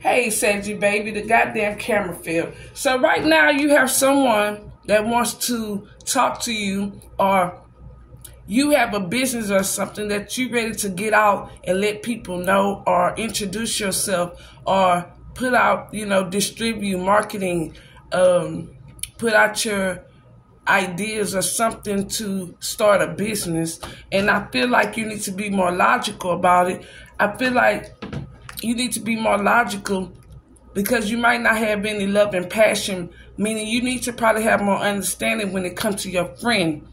Hey, Saggy baby, the goddamn camera fell. So right now you have someone that wants to talk to you, or you have a business or something that you're ready to get out and let people know, or introduce yourself, or put out, you know, distribute marketing, put out your ideas or something to start a business. And I feel like you need to be more logical about it. I feel like you need to be more logical because you might not have any love and passion, meaning you need to probably have more understanding when it comes to your friend.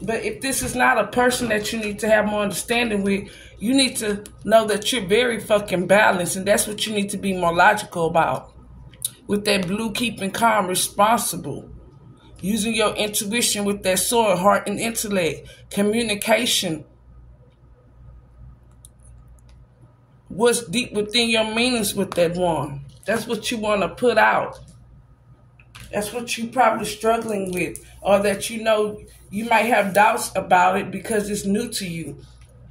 But if this is not a person that you need to have more understanding with, you need to know that you're very fucking balanced, and that's what you need to be more logical about. With that blue, keeping calm, responsible. Using your intuition with that soul, heart, and intellect. Communication. What's deep within your meanings with that one? That's what you want to put out. That's what you're probably struggling with, or that you know you might have doubts about it because it's new to you.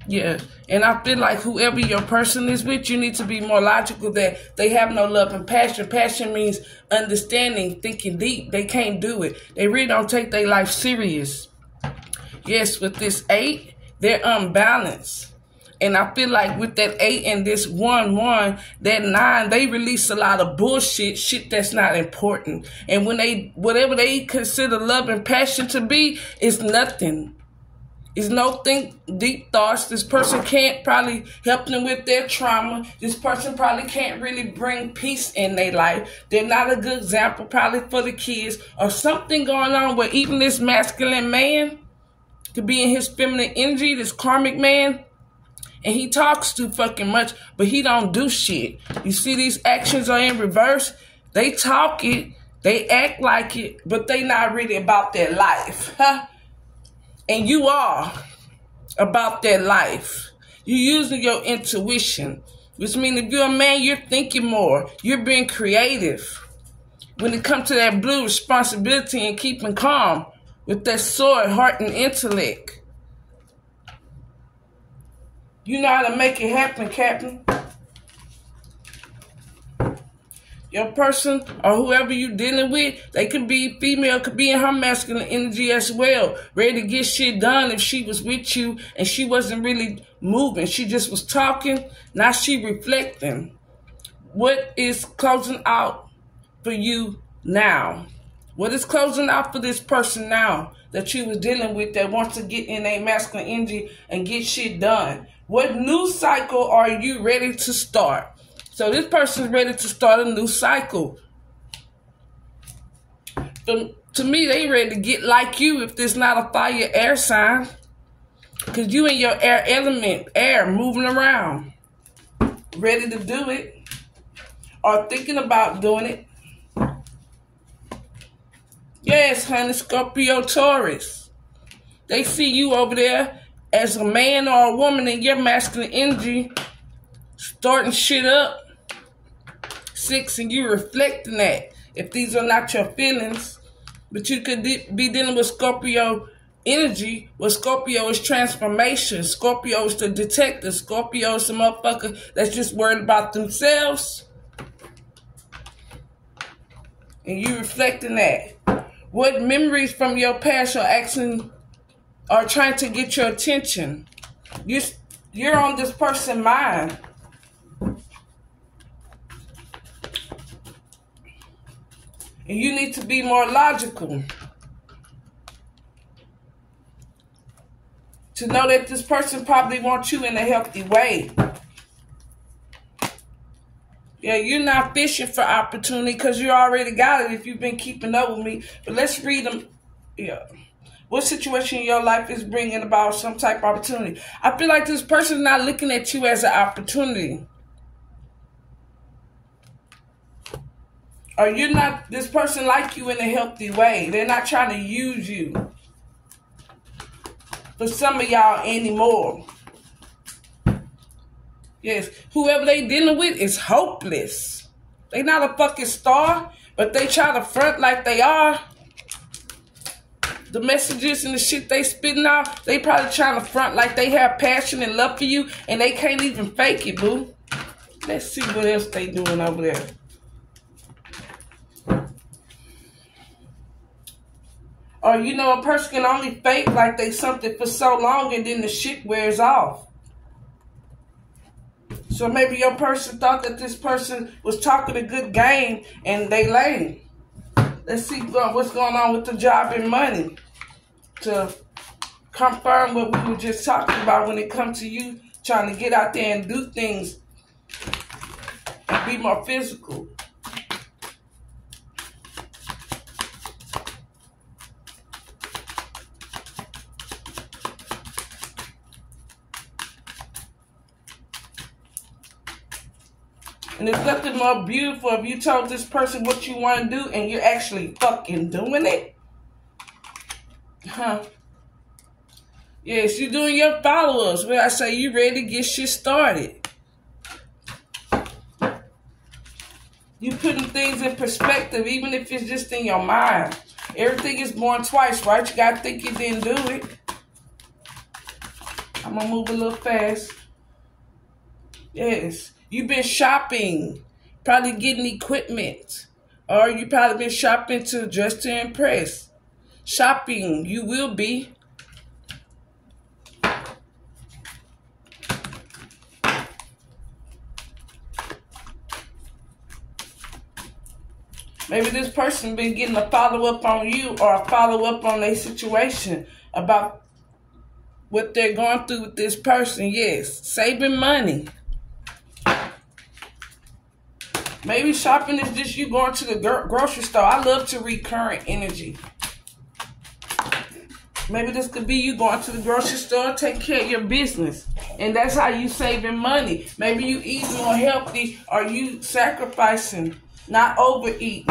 Yeah, and I feel like whoever your person is with, you need to be more logical that they have no love and passion. Passion means understanding, thinking deep. They can't do it. They really don't take their life serious. Yes, with this 8, they're unbalanced. And I feel like with that 8 and this 1-1, that 9, they release a lot of bullshit, shit that's not important. And when they, whatever they consider love and passion to be, it's nothing. It's no deep thoughts. This person can't probably help them with their trauma. This person probably can't really bring peace in their life. They're not a good example probably for the kids, or something going on where even this masculine man could be in his feminine energy, this karmic man. And he talks too fucking much, but he don't do shit. You see, these actions are in reverse. They talk it, they act like it, but they not really about their life. Huh? And you are about their life. You're using your intuition, which means if you're a man, you're thinking more. You're being creative. When it comes to that blue, responsibility and keeping calm with that sword, heart, and intellect. You know how to make it happen, Captain. Your person or whoever you're dealing with, they could be female, could be in her masculine energy as well. Ready to get shit done if she was with you and she wasn't really moving. She just was talking. Now she reflecting. What is closing out for you now? What is closing out for this person now that you was dealing with that wants to get in a masculine energy and get shit done? What new cycle are you ready to start? So this person's ready to start a new cycle. To me, they ready to get like you if there's not a fire air sign. Because you in your air element, air, moving around. Ready to do it. Or thinking about doing it. Yes, honey, Scorpio, Taurus. They see you over there. As a man or a woman in your masculine energy, starting shit up. 6, and you reflecting that. If these are not your feelings, but you could be dealing with Scorpio energy. Well, Scorpio is transformation. Scorpio is the detective. Scorpio is the motherfucker that's just worried about themselves. And you reflecting that. What memories from your past are acting or trying to get your attention? You're on this person's mind. And you need to be more logical. To know that this person probably wants you in a healthy way. Yeah, you're not fishing for opportunity because you already got it if you've been keeping up with me. But let's read them. Yeah. What situation in your life is bringing about some type of opportunity? I feel like this person's not looking at you as an opportunity. Or you're not, this person like you in a healthy way. They're not trying to use you. For some of y'all anymore. Yes, whoever they dealing with is hopeless. They not a fucking star, but they try to front like they are. The messages and the shit they spitting out, they probably trying to front like they have passion and love for you, and they can't even fake it, boo. Let's see what else they doing over there. Or, you know, a person can only fake like they something for so long and then the shit wears off. So maybe your person thought that this person was talking a good game and they lame. Let's see what's going on with the job and money. To confirm what we were just talking about when it comes to you trying to get out there and do things and be more physical. And there's nothing more beautiful if you told this person what you want to do and you're actually fucking doing it. Huh. Yes, you're doing your follow-ups where I say you ready to get shit started. You're putting things in perspective even if it's just in your mind. Everything is born twice, right? You got to think you didn't do it. I'm going to move a little fast. Yes. You've been shopping, probably getting equipment, or you probably been shopping to dress to impress. Shopping, you will be. Maybe this person been getting a follow-up on you or a follow-up on their situation about what they're going through with this person. Yes, saving money. Maybe shopping is just you going to the grocery store. I love to read current energy. Maybe this could be you going to the grocery store, take care of your business. And that's how you saving money. Maybe you eat more healthy or you sacrificing, not overeating.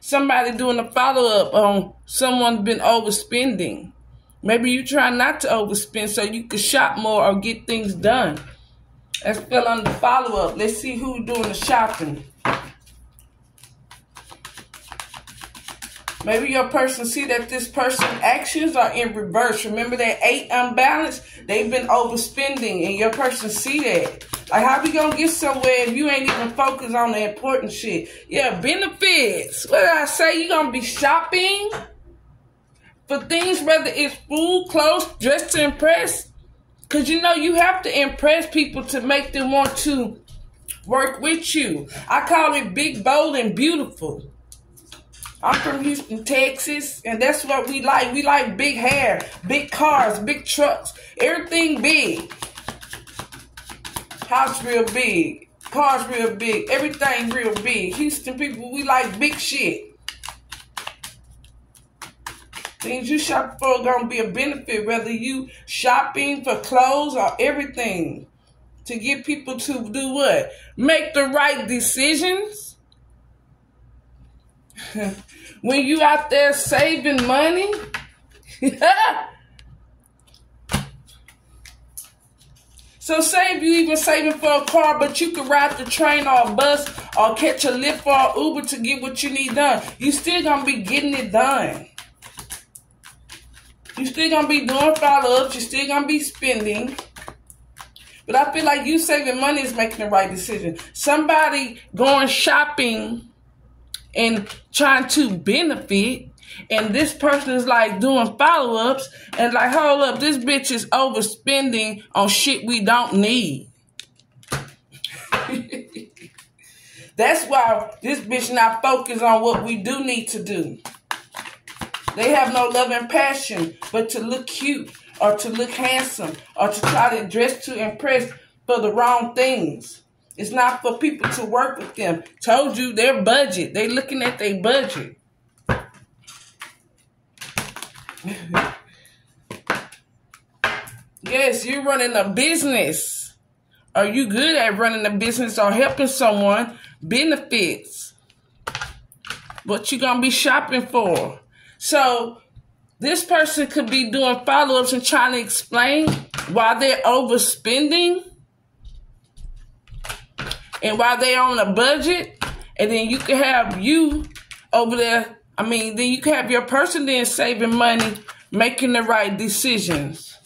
Somebody doing a follow-up on someone's been overspending. Maybe you try not to overspend so you could shop more or get things done. Let's fill on the follow-up. Let's see who's doing the shopping. Maybe your person see that this person's actions are in reverse. Remember that 8 unbalanced? They've been overspending and your person see that. Like, how we gonna get somewhere if you ain't even focused on the important shit? Yeah, benefits. What did I say? You gonna be shopping for things, whether it's food, clothes, dress to impress. Because, you know, you have to impress people to make them want to work with you. I call it big, bold, and beautiful. I'm from Houston, Texas, and that's what we like. We like big hair, big cars, big trucks, everything big. House real big, cars real big, everything real big. Houston people, we like big shit. Things you shop for are going to be a benefit, whether you shopping for clothes or everything. To get people to do what? Make the right decisions. When you out there saving money, so say if you even saving for a car, but you can ride the train or a bus or catch a Lyft or an Uber to get what you need done. You still gonna be getting it done. You still gonna be doing follow-ups. You still gonna be spending. But I feel like you saving money is making the right decision. Somebody going shopping and trying to benefit, and this person is like doing follow-ups and like, hold up, this bitch is overspending on shit we don't need. That's why this bitch not focused on what we do need to do. They have no love and passion but to look cute or to look handsome or to try to dress to impress for the wrong things. It's not for people to work with them. Told you their budget. They looking at their budget. Yes, you're running a business. Are you good at running a business or helping someone? Benefits. What you gonna be shopping for? So this person could be doing follow-ups and trying to explain why they're overspending. And while they're on a budget, and then you can have you over there, then you can have your person then saving money, making the right decisions.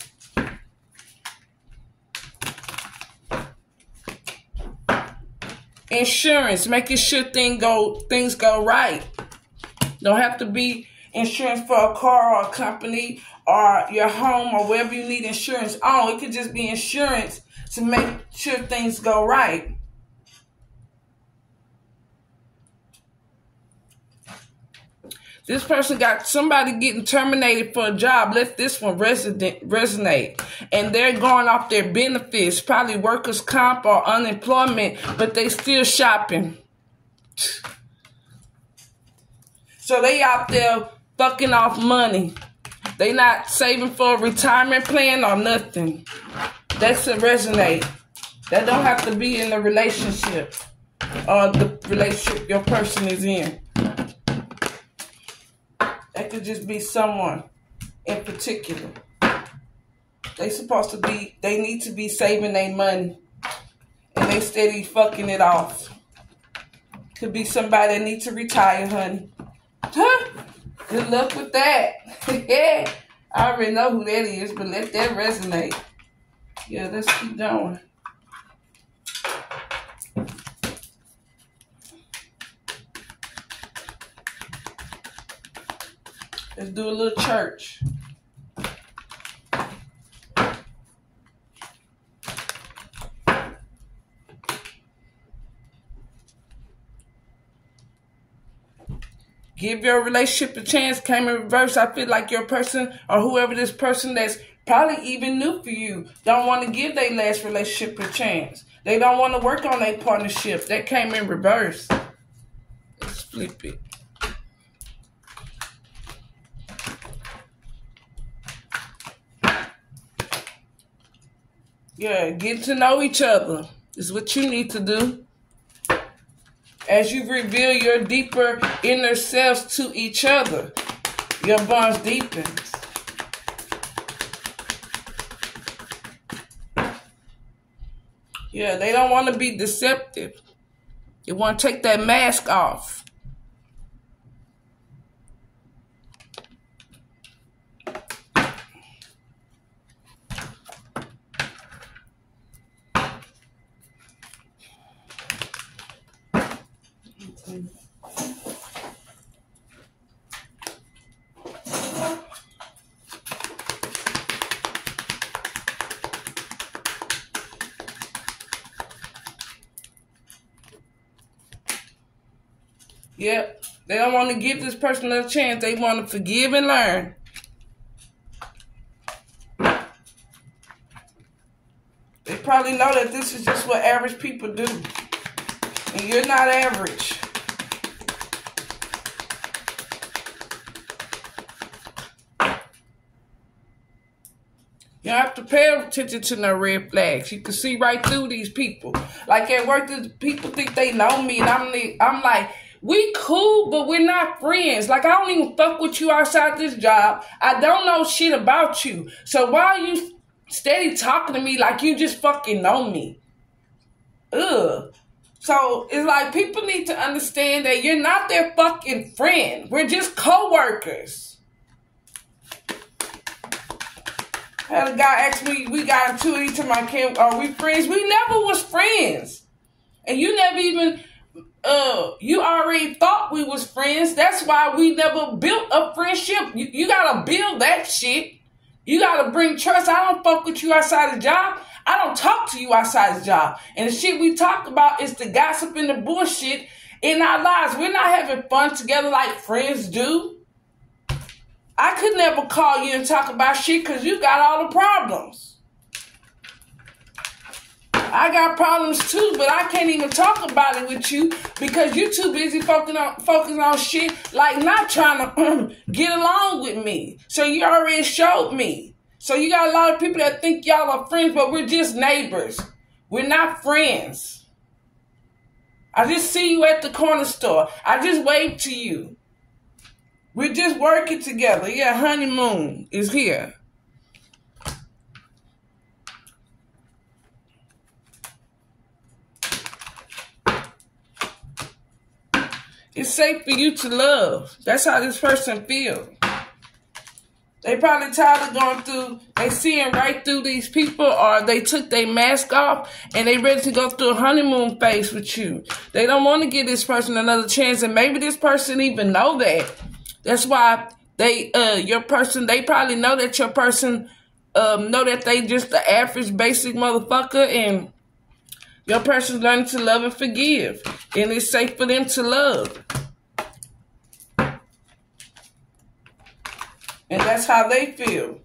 Insurance, making sure things go right. Don't have to be insurance for a car or a company or your home or wherever you need insurance on. It could just be insurance to make sure things go right. This person got somebody getting terminated for a job. Let this one resonate. And they're going off their benefits, probably workers' comp or unemployment, but they still shopping. So they out there fucking off money. They not saving for a retirement plan or nothing. That's a resonate. That don't have to be in the relationship or the relationship your person is in. That could just be someone in particular. They supposed to be, they need to be saving their money. And they steady fucking it off. Could be somebody that needs to retire, honey. Huh? Good luck with that. Yeah. I already know who that is, but let that resonate. Yeah, let's keep going. Let's do a little church. Give your relationship a chance. Came in reverse. I feel like your person or whoever this person that's probably even new for you don't want to give their last relationship a chance. They don't want to work on their partnership. That came in reverse. Let's flip it. Yeah, get to know each other is what you need to do. As you reveal your deeper inner selves to each other, your bonds deepens. Yeah, they don't want to be deceptive. They want to take that mask off. Yep, they don't want to give this person a chance. They want to forgive and learn. They probably know that this is just what average people do. And you're not average. You don't have to pay attention to no red flags. You can see right through these people. Like at work, these people think they know me, and I'm like, we cool, but we're not friends. Like, I don't even fuck with you outside this job. I don't know shit about you. So why are you steady talking to me like you just fucking know me? Ugh. So it's like people need to understand that you're not their fucking friend. We're just co-workers. I had a guy ask me, we got into it. He told my kid, are we friends? We never was friends. And you never even... you already thought we was friends. That's why we never built a friendship. You gotta build that shit. You gotta bring trust. I don't fuck with you outside the job. I don't talk to you outside the job. And the shit we talk about is the gossip and the bullshit in our lives. We're not having fun together like friends do. I could never call you and talk about shit because you got all the problems. I got problems too, but I can't even talk about it with you because you're too busy focusing on shit like not trying to get along with me. So you already showed me. So you got a lot of people that think y'all are friends, but we're just neighbors. We're not friends. I just see you at the corner store. I just wave to you. We're just working together. Yeah, honeymoon is here. It's safe for you to love. That's how this person feels. They probably tired of going through, they seeing right through these people, or they took their mask off and they ready to go through a honeymoon phase with you. They don't want to give this person another chance, and maybe this person even know that. That's why they, your person, they probably know that your person, know that they just the average basic motherfucker, and your person's learning to love and forgive, and it's safe for them to love. And that's how they feel.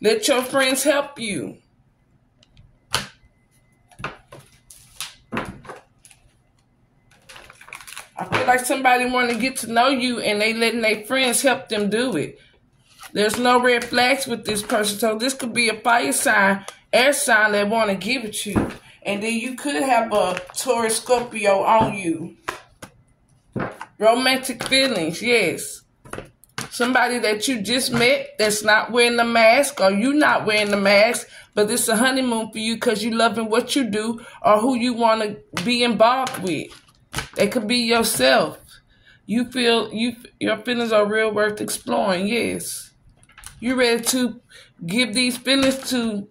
Let your friends help you. I feel like somebody want to get to know you and they letting their friends help them do it. There's no red flags with this person. So this could be a fire sign, air sign that want to give it to you. And then you could have a Taurus Scorpio on you. Romantic feelings, yes. Somebody that you just met that's not wearing the mask, or you not wearing the mask, but this is a honeymoon for you because you loving what you do or who you want to be involved with. They could be yourself. You feel your feelings are real worth exploring, yes. You ready to give these feelings to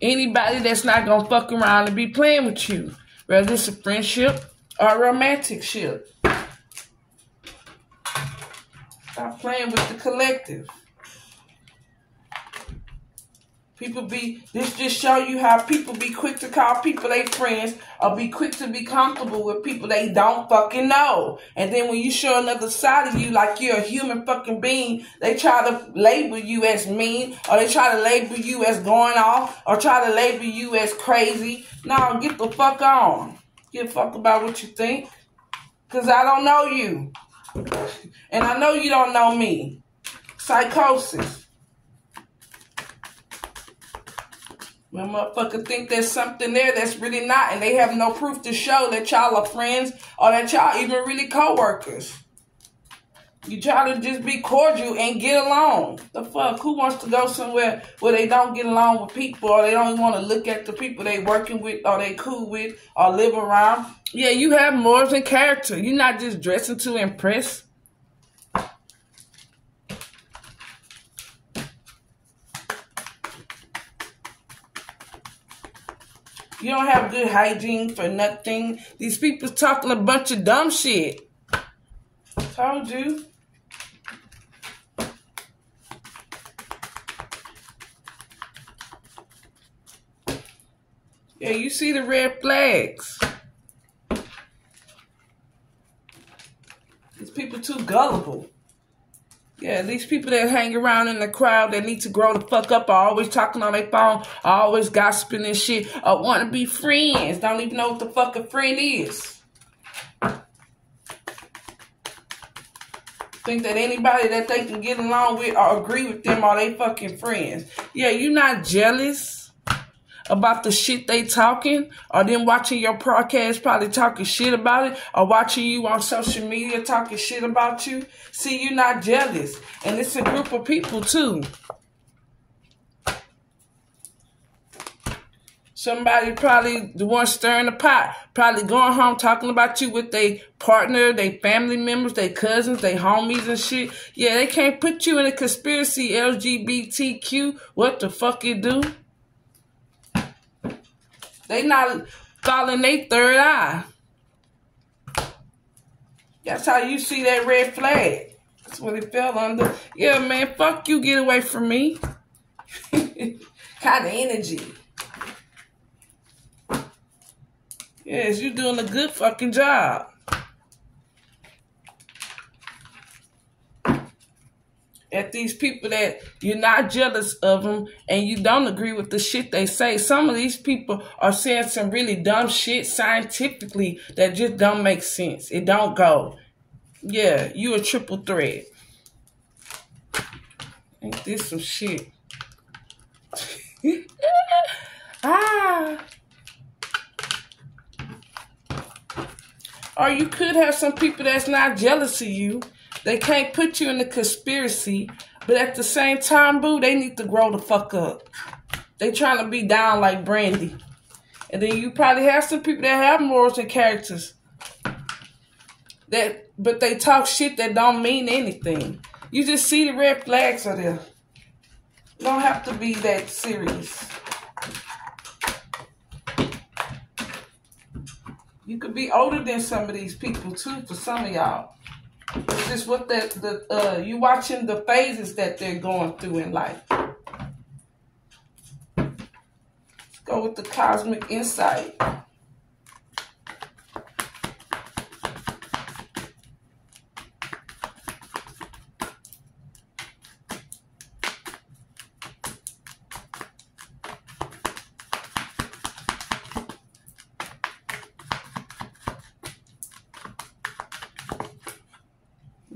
anybody that's not going to fuck around and be playing with you, whether it's a friendship or a romantic ship. Stop playing with the collective. People be, this just show you how people be quick to call people they friends, or be quick to be comfortable with people they don't fucking know. And then when you show another side of you, like you're a human fucking being, they try to label you as mean, or they try to label you as going off, or try to label you as crazy. No, get the fuck on. Give a fuck about what you think, because I don't know you. And I know you don't know me. Psychosis. When motherfucker think there's something there that's really not, and they have no proof to show that y'all are friends or that y'all even really co-workers. You try to just be cordial and get along. The fuck? Who wants to go somewhere where they don't get along with people, or they don't want to look at the people they working with, or they cool with, or live around? Yeah, you have morals and character. You're not just dressing to impress. You don't have good hygiene for nothing. These people talking a bunch of dumb shit. Told you. Yeah, you see the red flags. These people too gullible. Yeah, these people that hang around in the crowd that need to grow the fuck up are always talking on their phone, are always gossiping and shit, or want to be friends. Don't even know what the fuck a friend is. Think that anybody that they can get along with or agree with them are they fucking friends. Yeah, you're not jealous about the shit they talking, or them watching your podcast probably talking shit about it, or watching you on social media talking shit about you. See, you're not jealous. And it's a group of people too. Somebody probably the one stirring the pot, probably going home talking about you with their partner, their family members, their cousins, their homies and shit. Yeah, they can't put you in a conspiracy, LGBTQ. What the fuck you do? They not following their third eye. That's how you see that red flag. That's what it fell under. Yeah, man, fuck you, get away from me. Kind of energy. Yes, you're doing a good fucking job. At these people that you're not jealous of them and you don't agree with the shit they say. Some of these people are saying some really dumb shit scientifically that just don't make sense. It don't go. Yeah, you a triple threat. Ain't this some shit? Ah. Or you could have some people that's not jealous of you. They can't put you in the conspiracy. But at the same time, boo, they need to grow the fuck up. They trying to be down like Brandy. And then you probably have some people that have morals and characters. But they talk shit that don't mean anything. You just see the red flags are there. You don't have to be that serious. You could be older than some of these people too, for some of y'all. It's just what you watching the phases that they're going through in life. Let's go with the cosmic insight.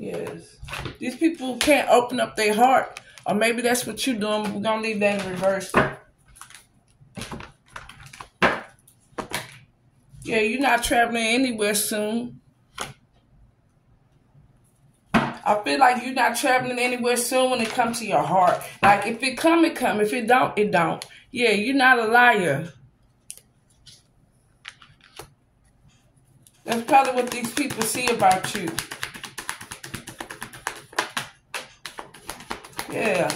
Yes. These people can't open up their heart. Or maybe that's what you're doing. We're going to leave that in reverse. Yeah, you're not traveling anywhere soon. I feel like you're not traveling anywhere soon when it comes to your heart. Like, if it come, it come. If it don't, it don't. Yeah, you're not a liar. That's probably what these people see about you. Yeah,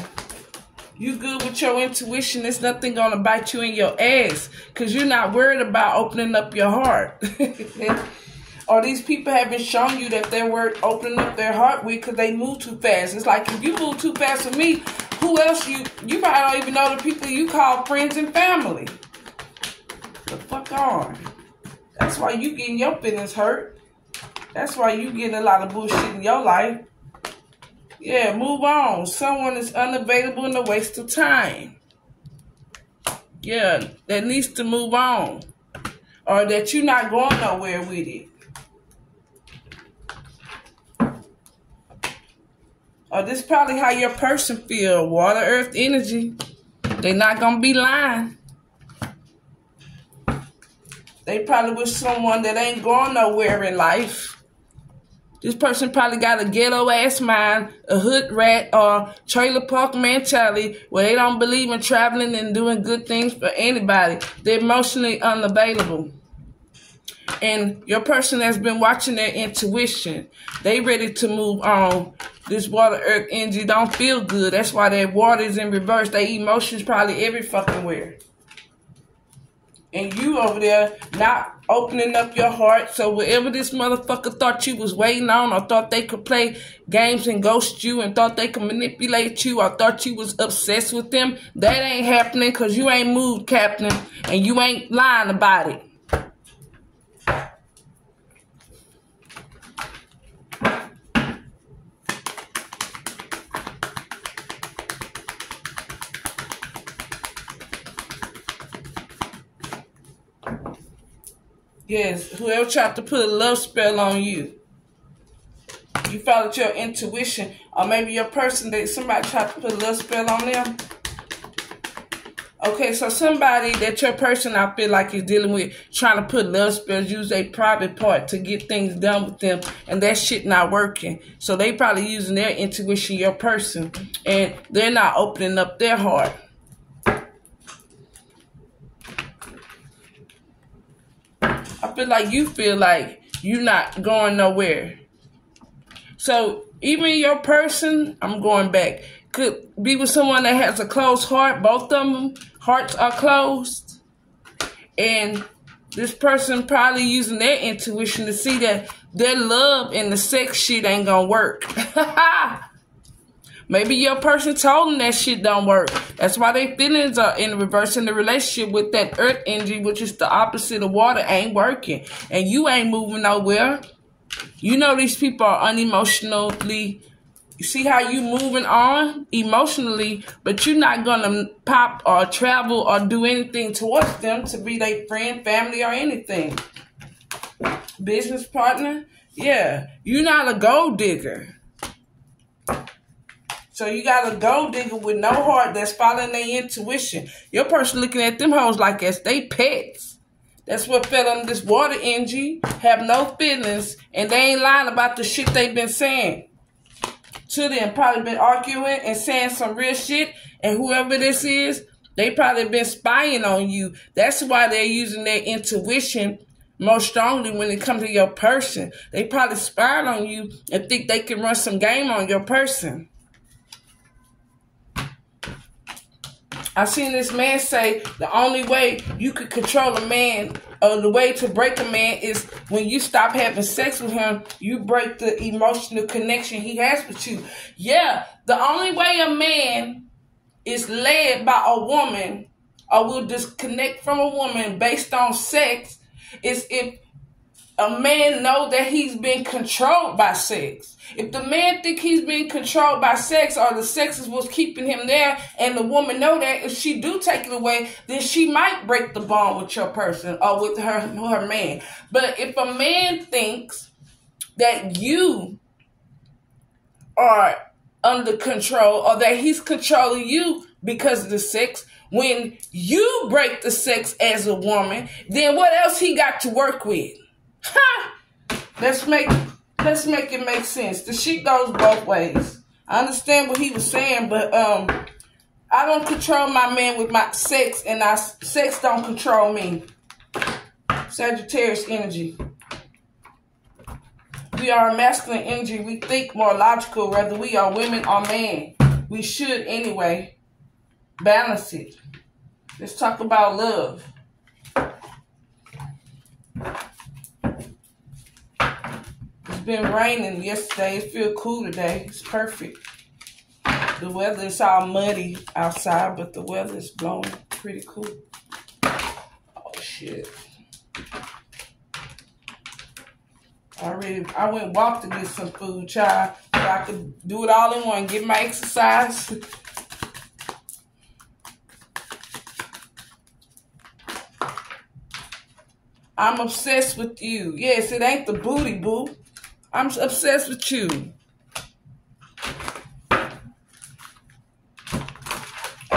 you good with your intuition. There's nothing gonna bite you in your ass because you're not worried about opening up your heart. Or these people haven't shown you that they're worth opening up their heart with because they move too fast. It's like if you move too fast with me, who else you probably don't even know the people you call friends and family. The fuck on. That's why you getting your feelings hurt. That's why you getting a lot of bullshit in your life. Yeah, move on. Someone is unavailable and a waste of time. Yeah, that needs to move on. Or that you're not going nowhere with it. Or this is probably how your person feels. Water, earth, energy. They're not going to be lying. They probably with someone that ain't going nowhere in life. This person probably got a ghetto-ass mind, a hood rat, or trailer park mentality where they don't believe in traveling and doing good things for anybody. They're emotionally unavailable. And your person has been watching their intuition. They ready to move on. This water, earth, energy don't feel good. That's why that water is in reverse. Their emotions probably every fucking where. And you over there not opening up your heart. So whatever this motherfucker thought you was waiting on, or thought they could play games and ghost you, and thought they could manipulate you, or thought you was obsessed with them, that ain't happening because you ain't moved, Captain, and you ain't lying about it. Yes, whoever tried to put a love spell on you, you followed your intuition, or maybe your person that somebody tried to put a love spell on them. Okay, so somebody that your person I feel like is dealing with trying to put love spells, use a private part to get things done with them, and that shit not working. So they probably using their intuition, your person, and they're not opening up their heart. I feel like you're not going nowhere. So even your person, I'm going back, could be with someone that has a closed heart. Both of them hearts are closed. And this person probably using their intuition to see that their love and the sex shit ain't gonna work. Maybe your person told them that shit don't work. That's why their feelings are in reverse, and the relationship with that earth energy, which is the opposite of water, ain't working. And you ain't moving nowhere. You know these people are unemotionally. You see how you moving on emotionally, but you're not going to pop or travel or do anything towards them to be their friend, family, or anything. Business partner? Yeah. You're not a gold digger. So you got a gold digger with no heart that's following their intuition. Your person looking at them hoes like as they pets. That's what fell under this water energy. Have no feelings, and they ain't lying about the shit they've been saying to them. Probably been arguing and saying some real shit. And whoever this is, they probably been spying on you. That's why they're using their intuition most strongly when it comes to your person. They probably spying on you and think they can run some game on your person. I seen this man say the only way you could control a man, the way to break a man is when you stop having sex with him, you break the emotional connection he has with you. Yeah, the only way a man is led by a woman or will disconnect from a woman based on sex is if a man knows that he's been controlled by sex. If the man think he's being controlled by sex or the sex is what's keeping him there and the woman know that, if she do take it away, then she might break the bond with your person or with her man. But if a man thinks that you are under control or that he's controlling you because of the sex, when you break the sex as a woman, then what else he got to work with? Ha! Let's make it make sense. The shit goes both ways. I understand what he was saying, but I don't control my man with my sex, and I sex don't control me. Sagittarius energy. We are masculine energy. We think more logical, whether we are women or men. We should anyway. Balance it. Let's talk about love. Been raining yesterday. It feels cool today. It's perfect. The weather is all muddy outside, but the weather is blowing pretty cool. Oh shit! I went and walked to get some food, child, so I could do it all in one. Get my exercise. I'm obsessed with you. Yes, it ain't the booty, boo. I'm obsessed with you. Ain't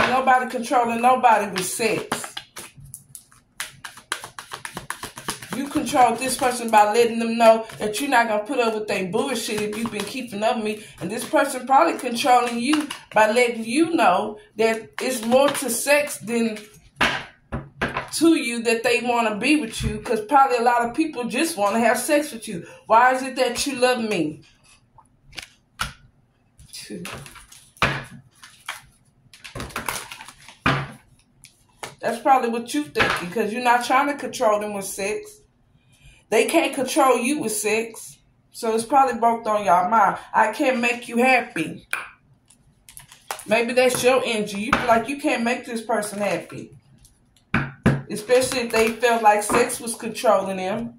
nobody controlling nobody with sex. You control this person by letting them know that you're not going to put up with their bullshit if you've been keeping up with me. And this person probably controlling you by letting you know that it's more to sex than to you that they want to be with you, because probably a lot of people just want to have sex with you. Why is it that you love me? That's probably what you thinking, because you're not trying to control them with sex. They can't control you with sex, so it's probably both on your mind. I can't make you happy. Maybe that's your energy. You feel like you can't make this person happy. Especially if they felt like sex was controlling them.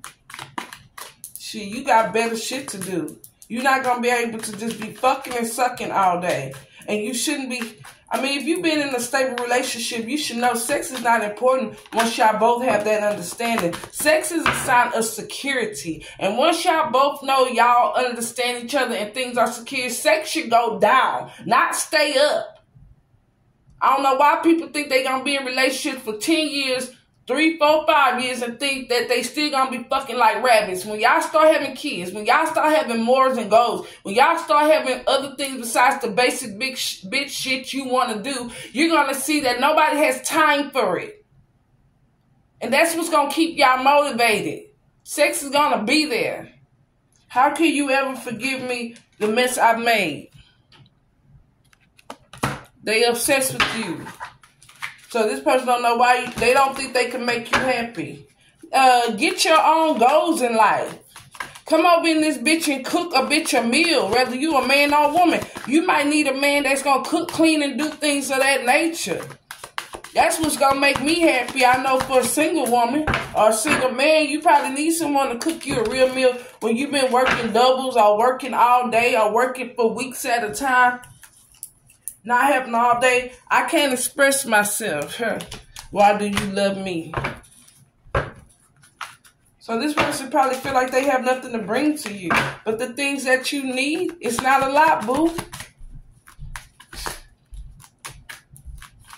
Shit, you got better shit to do. You're not going to be able to just be fucking and sucking all day. And you shouldn't be... I mean, if you've been in a stable relationship, you should know sex is not important once y'all both have that understanding. Sex is a sign of security. And once y'all both know y'all understand each other and things are secure, sex should go down, not stay up. I don't know why people think they're going to be in relationships for 10 years, 3, 4, 5 years, and think that they still going to be fucking like rabbits. When y'all start having kids, when y'all start having morals and goals, when y'all start having other things besides the basic big bitch shit you want to do, you're going to see that nobody has time for it. And that's what's going to keep y'all motivated. Sex is going to be there. How can you ever forgive me the mess I've made? They obsessed with you. So this person don't know why they don't think they can make you happy. Get your own goals in life. Come over in this bitch and cook a bitch a meal, whether you a man or a woman. You might need a man that's going to cook, clean, and do things of that nature. That's what's going to make me happy. I know for a single woman or a single man, you probably need someone to cook you a real meal when you've been working doubles or working all day or working for weeks at a time. Not having all day. I can't express myself. Huh. Why do you love me? So this person probably feel like they have nothing to bring to you. But the things that you need, it's not a lot, boo.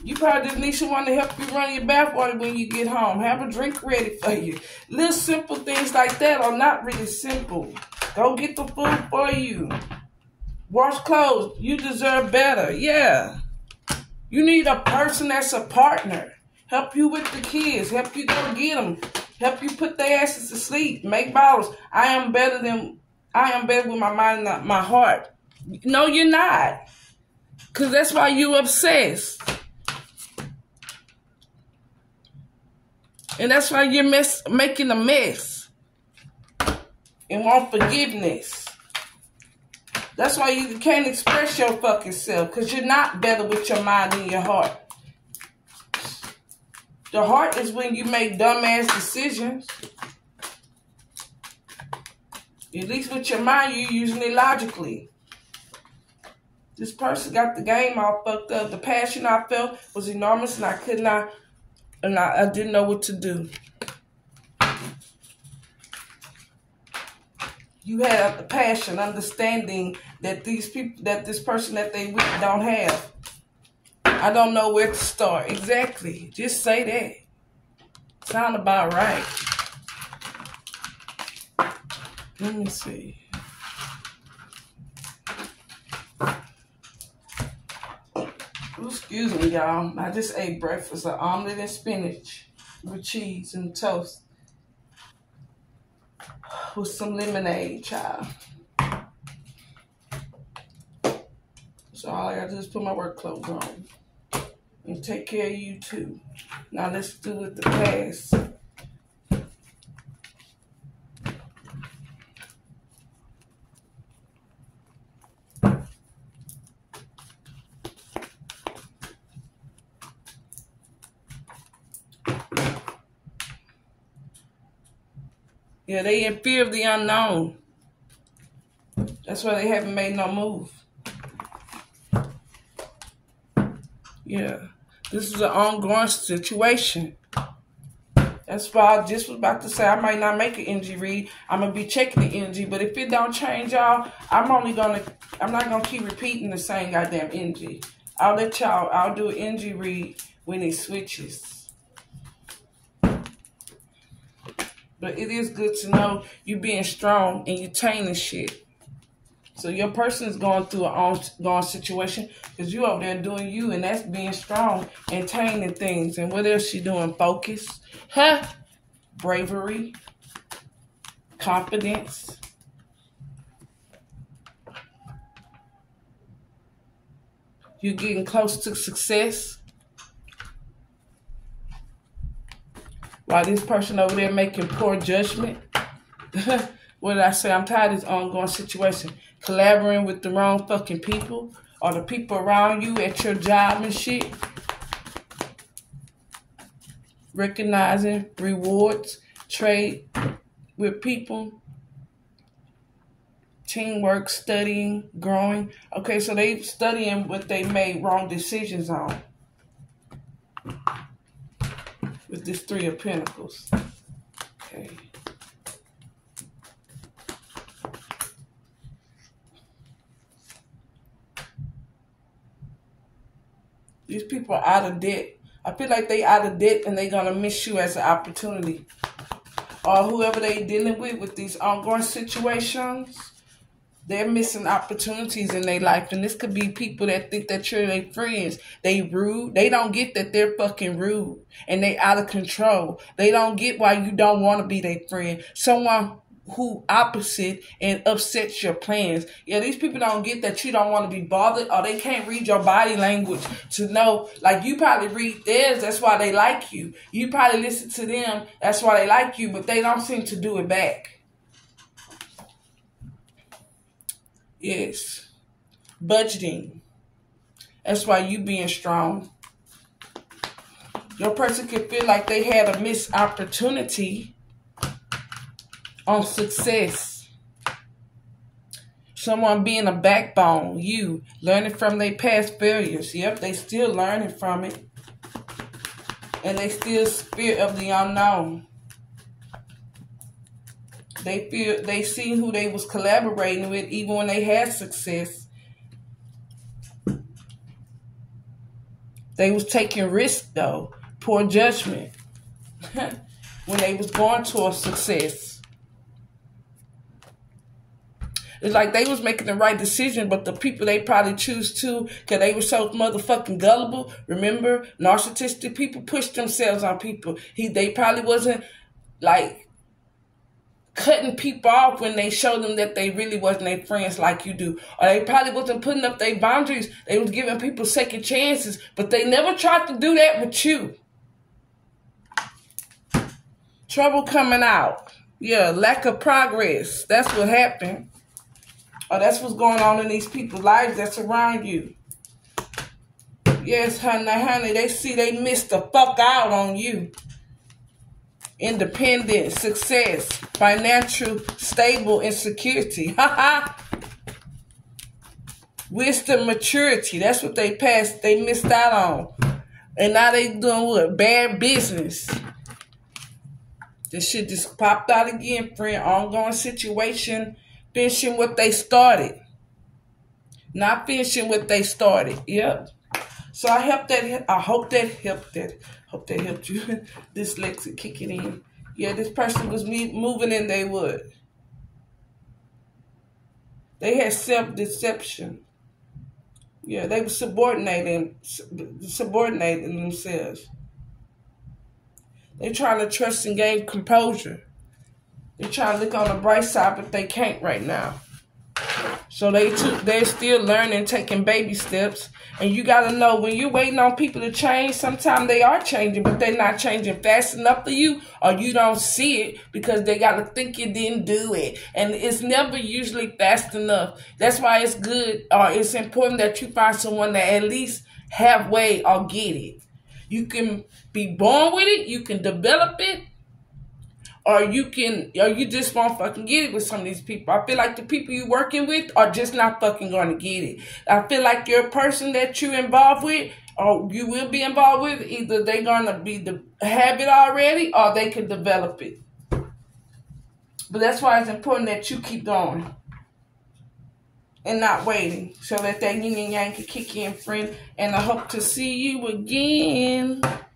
You probably just need someone to help you run your bath water when you get home. Have a drink ready for you. Little simple things like that are not really simple. Go get the food for you. Wash clothes. You deserve better. Yeah. You need a person that's a partner. Help you with the kids. Help you go get them. Help you put their asses to sleep. Make bottles. I am better with my mind, not my heart. No, you're not. Because that's why you obsessed. And that's why you're making a mess and want forgiveness. That's why you can't express your fucking self, because you're not better with your mind and your heart. The heart is when you make dumbass decisions. At least with your mind, you're using it logically. This person got the game all fucked up. The passion I felt was enormous, and I could not, and I didn't know what to do. You have the passion, understanding that these people, that this person that they with don't have. I don't know where to start. Exactly. Just say that. Sound about right. Let me see. Ooh, excuse me, y'all. I just ate breakfast, an omelet and spinach with cheese and toast with some lemonade, child. So all I gotta do is put my work clothes on and take care of you too. Now let's do it the past. Yeah, they in fear of the unknown. That's why they haven't made no move. Yeah, this is an ongoing situation. That's why I just was about to say I might not make an energy read. I'm gonna be checking the energy, but if it don't change, y'all, I'm not gonna keep repeating the same goddamn energy. I'll do an energy read when it switches. But it is good to know you're being strong and you're taming shit. So your person is going through an ongoing situation because you over there doing you, and that's being strong and taming things. And what else she doing? Focus. Huh? Bravery. Confidence. You're getting close to success. While this person over there making poor judgment, what did I say? I'm tired of this ongoing situation. Collaborating with the wrong fucking people or the people around you at your job and shit. Recognizing rewards, trade with people, teamwork, studying, growing. Okay, so they studying what they made wrong decisions on. With this Three of Pentacles. Okay. These people are out of debt. I feel like they out of debt and they're going to miss you as an opportunity. Or whoever they dealing with these ongoing situations, they're missing opportunities in their life. And this could be people that think that you're their friends. They rude. They don't get that they're fucking rude. And they out of control. They don't get why you don't want to be their friend. Someone who opposite and upsets your plans. Yeah, these people don't get that you don't want to be bothered. Or they can't read your body language to know. Like, you probably read theirs. That's why they like you. You probably listen to them. That's why they like you. But they don't seem to do it back. Yes, budgeting. That's why you being strong. Your person could feel like they had a missed opportunity on success. Someone being a backbone, you learning from their past failures. Yep, they still learning from it. And they still fear of the unknown. They see who they was collaborating with, even when they had success. They was taking risks, though. Poor judgment. When they was going towards success. It's like they was making the right decision, but the people they probably choose to, because they were so motherfucking gullible. Remember, narcissistic people push themselves on people. They probably wasn't, like, cutting people off when they showed them that they really wasn't their friends like you do. Or they probably wasn't putting up their boundaries. They was giving people second chances, but they never tried to do that with you. Trouble coming out. Yeah, lack of progress. That's what happened. Oh, that's what's going on in these people's lives that surround you. Yes, honey, they see they missed the fuck out on you. Independent, success, financial, stable, and security. Wisdom, maturity. That's what they passed. They missed out on. And now they doing what? Bad business. This shit just popped out again, friend. Ongoing situation. Finishing what they started. Not finishing what they started. Yep. So I hope that helped you. This lexic kicking in. Yeah, this person was moving in their wood. They had self-deception. Yeah, they were subordinating themselves. They're trying to trust and gain composure. They're trying to look on the bright side, but they can't right now. So they're still learning, taking baby steps. And you got to know, when you're waiting on people to change, sometimes they are changing, but they're not changing fast enough for you, or you don't see it because they got to think you didn't do it. And it's never usually fast enough. That's why it's good, or it's important that you find someone that at least halfway or get it. You can be born with it, you can develop it, or you just won't fucking get it with some of these people. I feel like the people you're working with are just not fucking going to get it. I feel like your person that you're involved with, or you will be involved with, either they're going to have it already, or they can develop it. But that's why it's important that you keep going and not waiting, so that yin and yang can kick in, friend. And I hope to see you again.